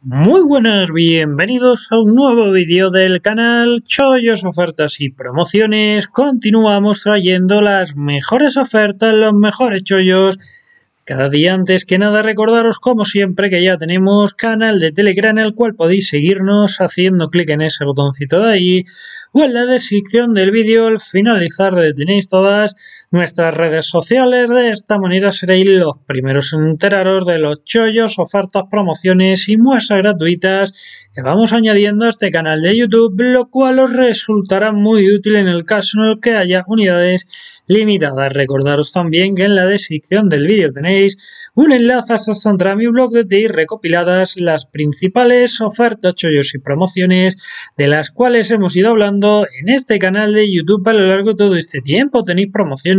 Muy buenas, bienvenidos a un nuevo vídeo del canal Chollos, Ofertas y Promociones. Continuamos trayendo las mejores ofertas, los mejores chollos. Cada día, antes que nada, recordaros como siempre que ya tenemos canal de Telegram, en el cual podéis seguirnos haciendo clic en ese botoncito de ahí o en la descripción del vídeo. Al finalizar donde tenéis todas nuestras redes sociales. De esta manera seréis los primeros en enteraros de los chollos, ofertas, promociones y muestras gratuitas que vamos añadiendo a este canal de YouTube, lo cual os resultará muy útil en el caso en el que haya unidades limitadas. Recordaros también que en la descripción del vídeo tenéis un enlace hasta mi blog donde tenéis recopiladas las principales ofertas, chollos y promociones de las cuales hemos ido hablando en este canal de YouTube a lo largo de todo este tiempo. Tenéis promociones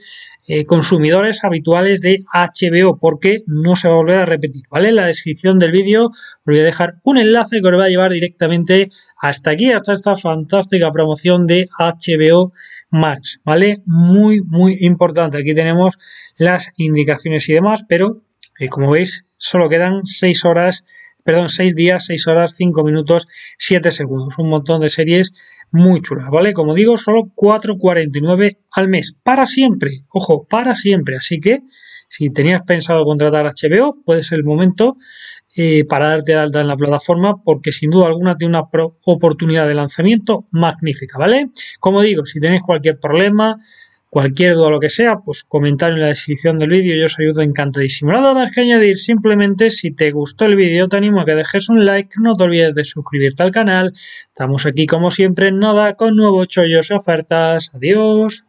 consumidores habituales de HBO, porque no se va a volver a repetir, ¿vale? En la descripción del vídeo os voy a dejar un enlace que os va a llevar directamente hasta aquí, hasta esta fantástica promoción de HBO Max, ¿vale? Muy importante. Aquí tenemos las indicaciones y demás, pero como veis, solo quedan 6 días, 6 horas, 5 minutos, 7 segundos. Un montón de series muy chulas, ¿vale? Como digo, solo 4,49 al mes, para siempre. Ojo, para siempre. Así que si tenías pensado contratar HBO, puede ser el momento para darte de alta en la plataforma, porque sin duda alguna tiene una oportunidad de lanzamiento magnífica, ¿vale? Como digo, si tenéis cualquier problema, cualquier duda, lo que sea, pues comentario en la descripción del vídeo, yo os ayudo encantadísimo. Nada más que añadir, simplemente si te gustó el vídeo te animo a que dejes un like, no te olvides de suscribirte al canal. Estamos aquí como siempre, en nada, con nuevos chollos y ofertas. Adiós.